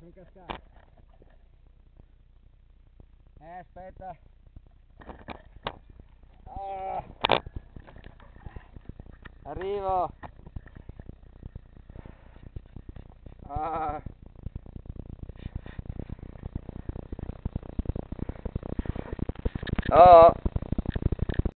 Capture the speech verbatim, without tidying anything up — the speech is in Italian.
Mikäs mikäs mikäs mikäs. Nääs petä. Ah. Arrivo. Ah. Oh.